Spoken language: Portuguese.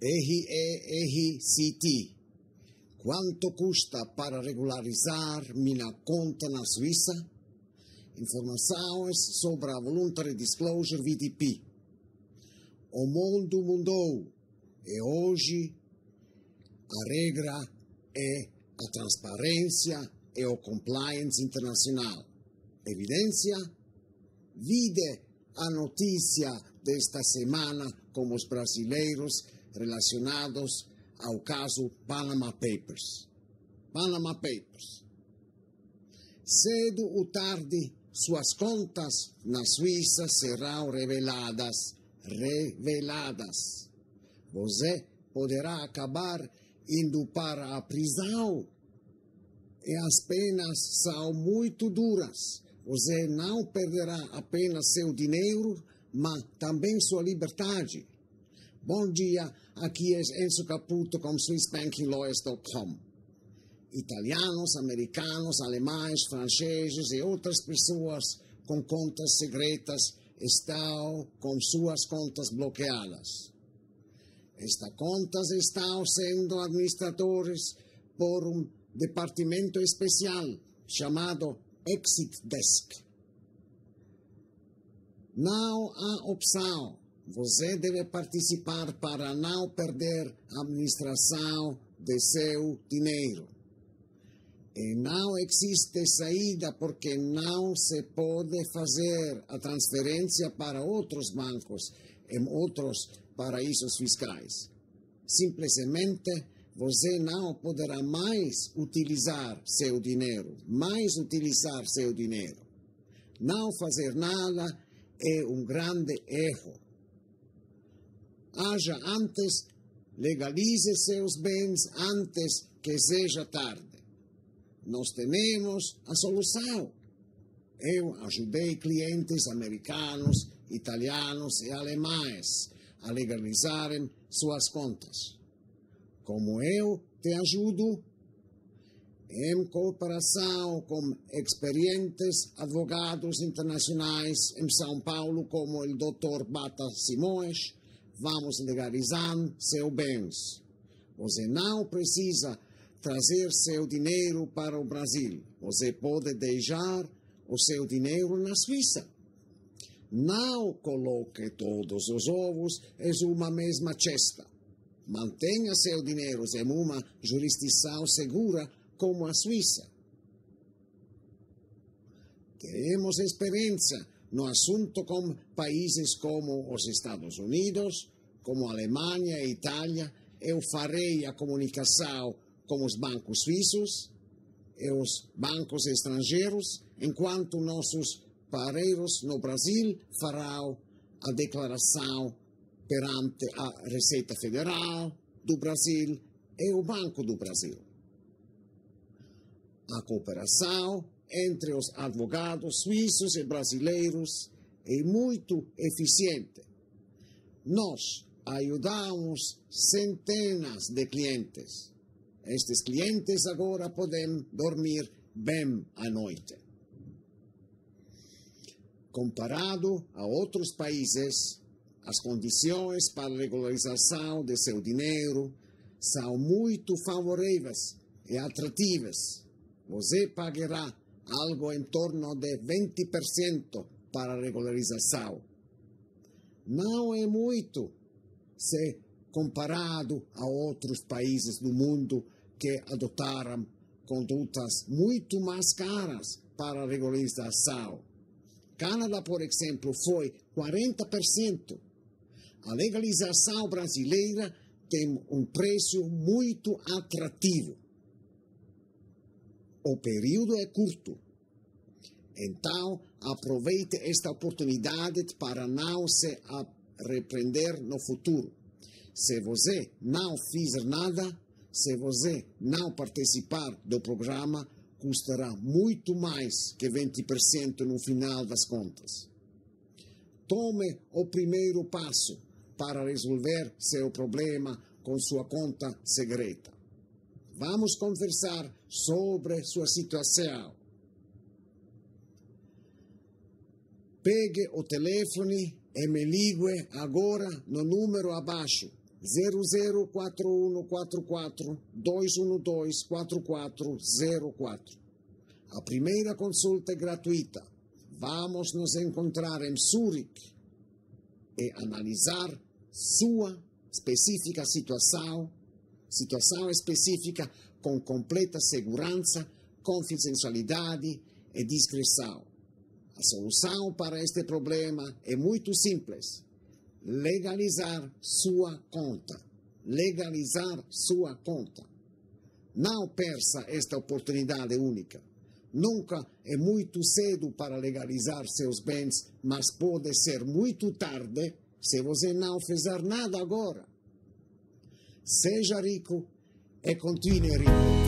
RERCT. ¿Cuánto custa para regularizar mi conta na Suíça? Informações sobre a Voluntary Disclosure VDP. O mundo mudou e hoje a regra é a transparência e o compliance internacional. Evidência? Vide a notícia desta semana com os brasileiros relacionados ao caso Panama Papers. Panama Papers. Cedo ou tarde, suas contas na Suíça serão reveladas. Reveladas. Você poderá acabar indo para a prisão. E as penas são muito duras. Você não perderá apenas seu dinheiro, mas também sua liberdade. Bom dia, aqui é Enzo Caputo com SwissBankingLawyers.com. Italianos, americanos, alemães, franceses e outras pessoas com contas secretas estão com suas contas bloqueadas. Estas contas estão sendo administradas por departamento especial chamado Exit Desk. Não há opção. Você deve participar para não perder a administração de seu dinheiro. E não existe saída porque não se pode fazer a transferência para outros bancos em outros paraísos fiscais. Simplesmente, você não poderá mais utilizar seu dinheiro, Não fazer nada é grande erro. Haja antes, legalize seus bens antes que seja tarde. Nós temos a solução. Eu ajudei clientes americanos, italianos e alemães a legalizarem suas contas. Como eu te ajudo? Em cooperação com experientes advogados internacionais em São Paulo, como o Dr. Bata Simões, vamos legalizar seus bens. Você não precisa trazer seu dinheiro para o Brasil. Você pode deixar o seu dinheiro na Suíça. Não coloque todos os ovos em uma mesma cesta. Mantenha seu dinheiro em uma jurisdição segura como a Suíça. Temos experiência no assunto com países como os Estados Unidos, como a Alemanha e Itália. Eu farei a comunicação com os bancos suíços e os bancos estrangeiros, enquanto nossos parceiros no Brasil farão a declaração perante a Receita Federal do Brasil e o Banco do Brasil. A cooperação entre os advogados suíços e brasileiros é muito eficiente. Nós ajudamos centenas de clientes. Estes clientes agora podem dormir bem à noite. Comparado a outros países, as condições para a regularização de seu dinheiro são muito favoráveis e atrativas. Você pagará algo em torno de 20% para a regularização. Não é muito se comparado a outros países do mundo que adotaram condutas muito mais caras para a regularização. Canadá, por exemplo, foi 40%. A legalização brasileira tem preço muito atrativo. O período é curto. Então, aproveite esta oportunidade para não se arrepender no futuro. Se você não fizer nada, se você não participar do programa, custará muito mais que 20% no final das contas. Tome o primeiro passo para resolver seu problema com sua conta secreta. Vamos conversar sobre sua situação. Pegue o telefone e me ligue agora no número abaixo 004144-212-4404. A primeira consulta é gratuita. Vamos nos encontrar em Zurich e analisar sua específica situação específica com completa segurança, confidencialidade e discrição. A solução para este problema é muito simples. Legalizar sua conta. Não perca esta oportunidade única. Nunca é muito cedo para legalizar seus bens, mas pode ser muito tarde se você não fizer nada agora. Seja rico e continue rico.